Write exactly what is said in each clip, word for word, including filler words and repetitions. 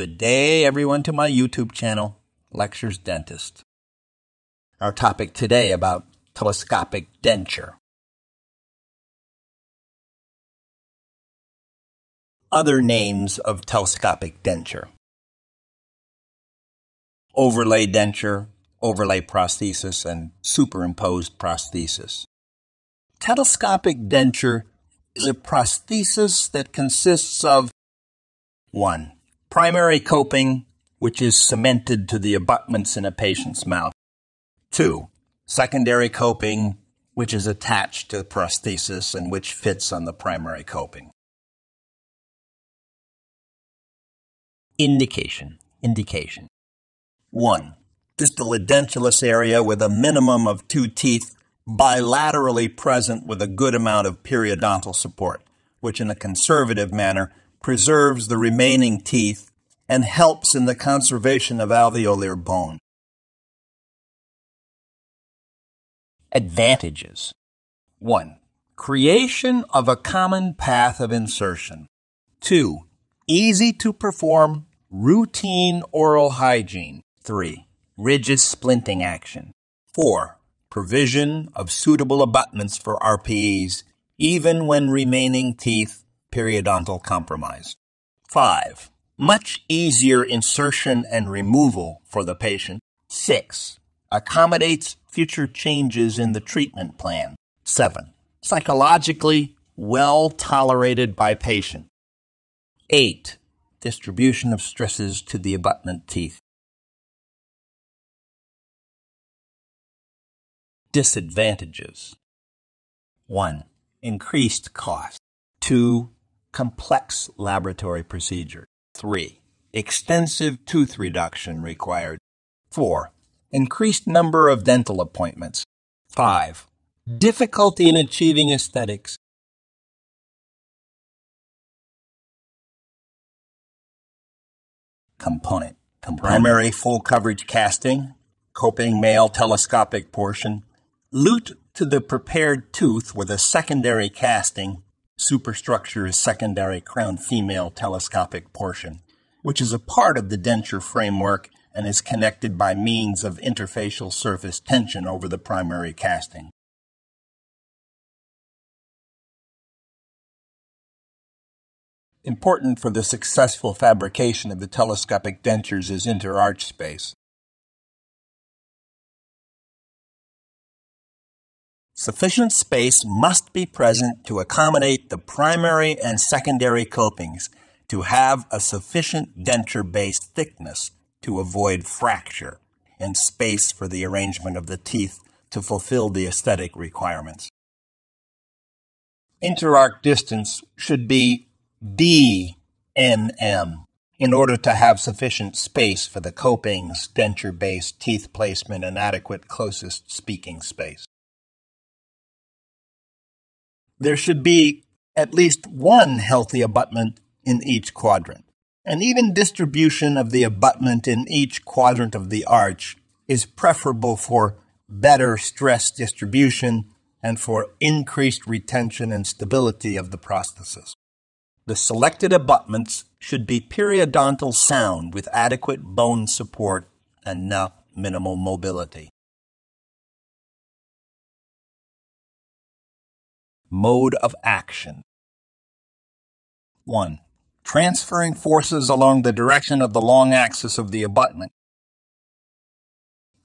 Good day, everyone, to my YouTube channel, Lectures Dentist. Our topic today about telescopic denture. Other names of telescopic denture. Overlay denture, overlay prosthesis, and superimposed prosthesis. Telescopic denture is a prosthesis that consists of one primary coping, which is cemented to the abutments in a patient's mouth. two secondary coping, which is attached to the prosthesis and which fits on the primary coping. Indication. Indication. one Distal edentulous area with a minimum of two teeth bilaterally present with a good amount of periodontal support, which in a conservative manner preserves the remaining teeth and helps in the conservation of alveolar bone. Advantages. one Creation of a common path of insertion. two Easy to perform routine oral hygiene. three Ridges splinting action. four Provision of suitable abutments for R P Es, even when remaining teeth periodontal compromise. five Much easier insertion and removal for the patient. six Accommodates future changes in the treatment plan. seven Psychologically well tolerated by patient. eight Distribution of stresses to the abutment teeth. Disadvantages. one Increased cost. two Complex laboratory procedure. three Extensive tooth reduction required. four Increased number of dental appointments. five Difficulty in achieving aesthetics. Component. Component. Primary full coverage casting, coping male telescopic portion, lute to the prepared tooth with a secondary casting, superstructure is secondary crown female telescopic portion, which is a part of the denture framework and is connected by means of interfacial surface tension over the primary casting. Important for the successful fabrication of the telescopic dentures is interarch space. Sufficient space must be present to accommodate the primary and secondary copings to have a sufficient denture-based thickness to avoid fracture and space for the arrangement of the teeth to fulfill the aesthetic requirements. Interarch distance should be D N M in order to have sufficient space for the copings, denture-based teeth placement, and adequate closest speaking space. There should be at least one healthy abutment in each quadrant. An even distribution of the abutment in each quadrant of the arch is preferable for better stress distribution and for increased retention and stability of the prosthesis. The selected abutments should be periodontal sound with adequate bone support and not minimal mobility. Mode of action. one Transferring forces along the direction of the long axis of the abutment.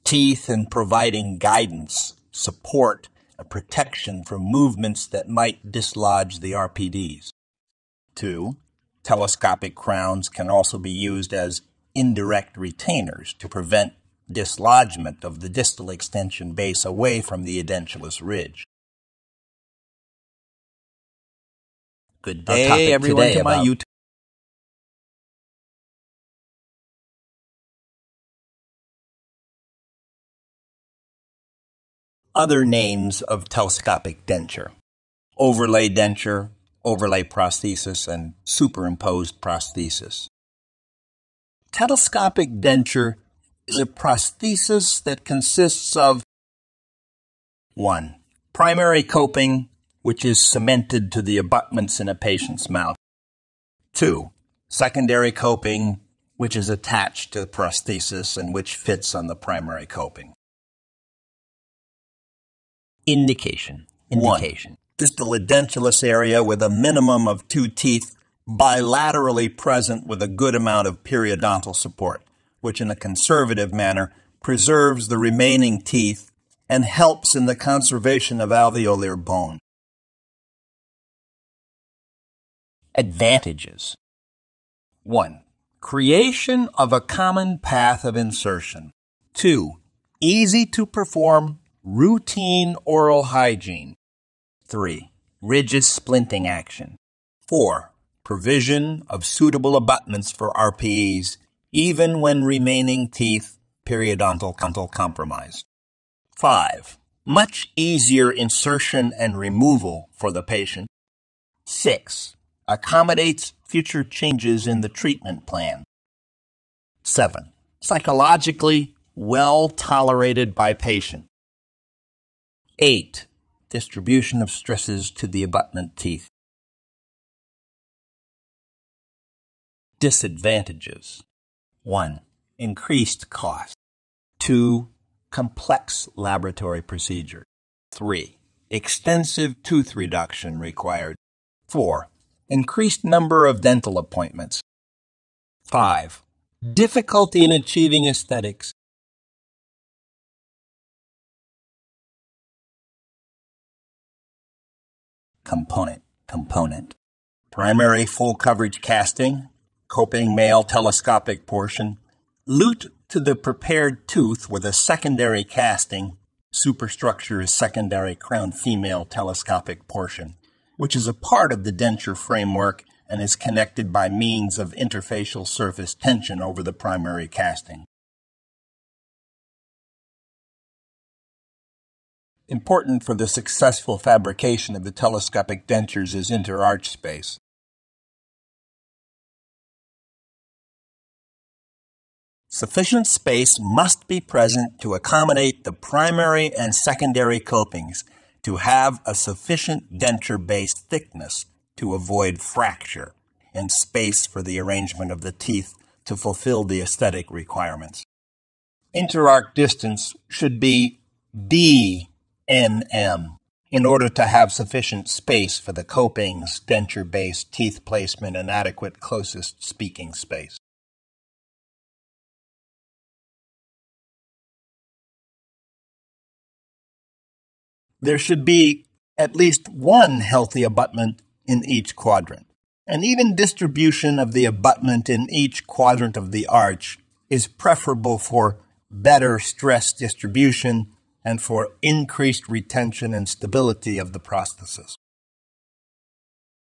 Teeth and providing guidance, support, and protection from movements that might dislodge the R P Ds. two Telescopic crowns can also be used as indirect retainers to prevent dislodgement of the distal extension base away from the edentulous ridge. Good day, everyone, to my YouTube. Other names of telescopic denture. Overlay denture, overlay prosthesis, and superimposed prosthesis. Telescopic denture is a prosthesis that consists of one Primary coping, which is cemented to the abutments in a patient's mouth. two Secondary coping, which is attached to the prosthesis and which fits on the primary coping. Indication. Indication. One, distal edentulous area with a minimum of two teeth bilaterally present with a good amount of periodontal support, which in a conservative manner preserves the remaining teeth and helps in the conservation of alveolar bone. Advantages. One. Creation of a common path of insertion. Two. Easy to perform routine oral hygiene. Three. Rigid splinting action. Four. Provision of suitable abutments for R P Es, even when remaining teeth periodontal compromised. Five. Much easier insertion and removal for the patient. Six. Accommodates future changes in the treatment plan. Seven. Psychologically well tolerated by patient. Eight. Distribution of stresses to the abutment teeth. Disadvantages. One. Increased cost. Two. Complex laboratory procedure. Three. Extensive tooth reduction required. Four. Increased number of dental appointments. Five. Difficulty in achieving aesthetics. Component. Component. Primary full coverage casting, coping male telescopic portion, lute to the prepared tooth with a secondary casting, superstructure is secondary crown female telescopic portion, which is a part of the denture framework and is connected by means of interfacial surface tension over the primary casting. Important for the successful fabrication of the telescopic dentures is interarch space. Sufficient space must be present to accommodate the primary and secondary copings, to have a sufficient denture-base thickness to avoid fracture, and space for the arrangement of the teeth to fulfill the aesthetic requirements. Interarch distance should be D N M in order to have sufficient space for the copings, denture-based teeth placement, and adequate closest speaking space. There should be at least one healthy abutment in each quadrant. An even distribution of the abutment in each quadrant of the arch is preferable for better stress distribution and for increased retention and stability of the prosthesis.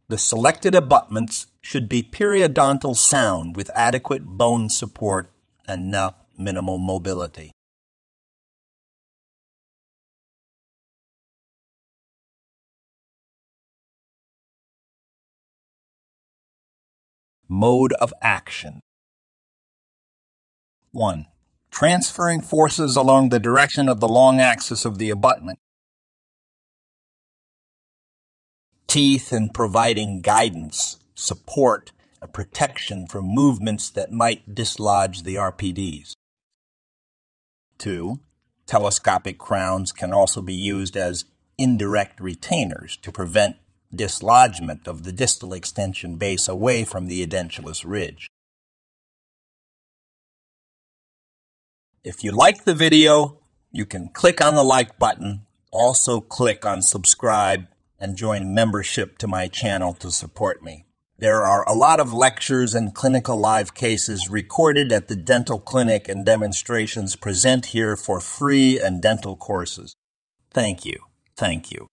The selected abutments should be periodontal sound with adequate bone support and not minimal mobility. Mode of action. One. Transferring forces along the direction of the long axis of the abutment. Teeth and providing guidance, support, and protection from movements that might dislodge the R P Ds. Two. Telescopic crowns can also be used as indirect retainers to prevent dislodgement of the distal extension base away from the edentulous ridge. If you like the video, you can click on the like button, also click on subscribe, and join membership to my channel to support me. There are a lot of lectures and clinical live cases recorded at the dental clinic and demonstrations present here for free and dental courses. Thank you. Thank you.